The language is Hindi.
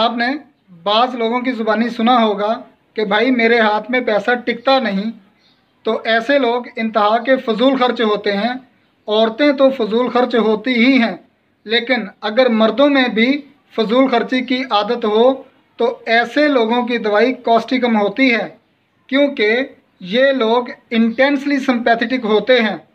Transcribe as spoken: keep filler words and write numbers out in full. आपने बाज़ लोगों की ज़ुबानी सुना होगा कि भाई मेरे हाथ में पैसा टिकता नहीं, तो ऐसे लोग इंतहा के फजूल खर्च होते हैं। औरतें तो फजूल खर्च होती ही हैं, लेकिन अगर मर्दों में भी फजूल खर्ची की आदत हो तो ऐसे लोगों की दवाई कॉस्टिकम होती है, क्योंकि ये लोग इंटेंसली सिंपैथेटिक होते हैं।